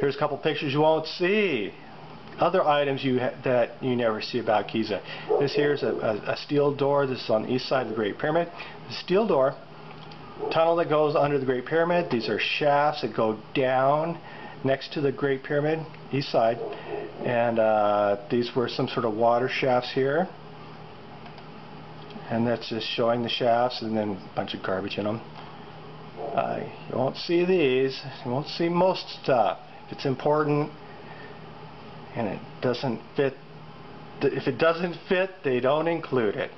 Here's a couple pictures you won't see. Other items that you never see about Giza. This here is a steel door. This is on the east side of the Great Pyramid. The steel door, tunnel that goes under the Great Pyramid. These are shafts that go down next to the Great Pyramid, east side. And these were some sort of water shafts here. And that's just showing the shafts and then a bunch of garbage in them. You won't see these. You won't see most stuff. If it's important and it doesn't fit, if it doesn't fit, they don't include it.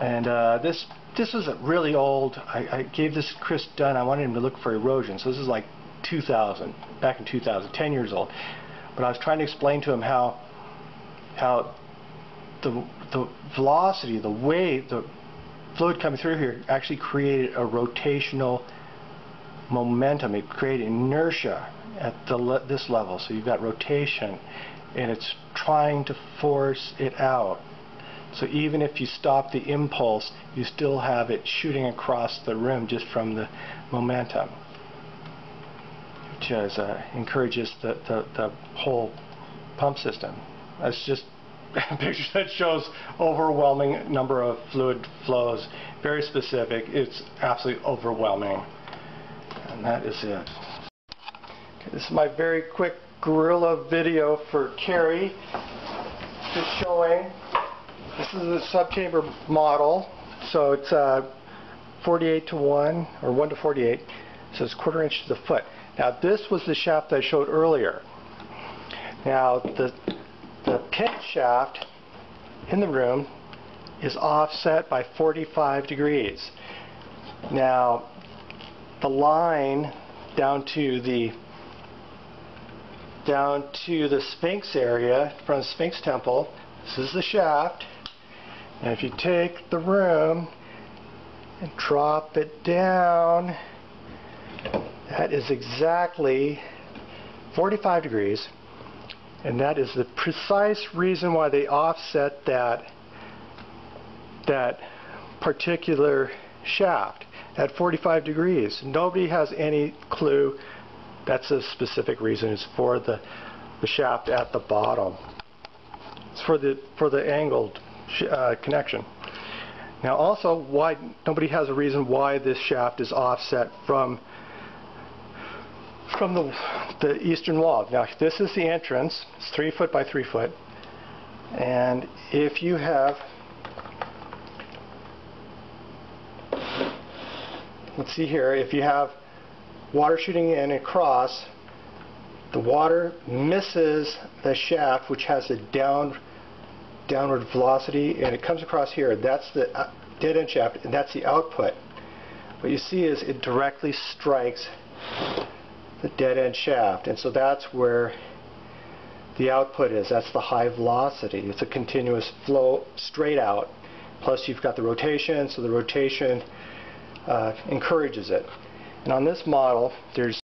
And this is a really old. I gave this to Chris Dunn. I wanted him to look for erosion. So this is like 2000, back in 2000, 10 years old. But I was trying to explain to him how the velocity, the wave, the fluid coming through here actually created a rotational momentum. It created inertia at this level. So you've got rotation and it's trying to force it out. So even if you stop the impulse, you still have it shooting across the room just from the momentum, which is, encourages the whole pump system. That's just a picture that shows overwhelming number of fluid flows, very specific. It's absolutely overwhelming. And that is it. Okay, this is my very quick gorilla video for Carrie, just showing. This is the subchamber model, so it's 48 to 1 or 1 to 48, so it's 1/4 inch to the foot. Now this was the shaft that I showed earlier. Now the pit shaft in the room is offset by 45 degrees. Now the line down to the Sphinx area from the Sphinx temple, this is the shaft. And if you take the room and drop it down, that is exactly 45 degrees. And that is the precise reason why they offset that particular shaft at 45 degrees. Nobody has any clue. That's a specific reason. It's for the shaft at the bottom. It's for the angled connection. Now also, why nobody has a reason why this shaft is offset from the eastern wall. Now this is the entrance. It's 3 foot by 3 foot, and if you have, let's see here, if you have water shooting in across, the water misses the shaft, which has a downward velocity, and it comes across here. That's the dead end shaft, and that's the output. What you see is it directly strikes the dead end shaft, and so that's where the output is. That's the high velocity. It's a continuous flow straight out, plus you've got the rotation, so the rotation encourages it. And on this model, there's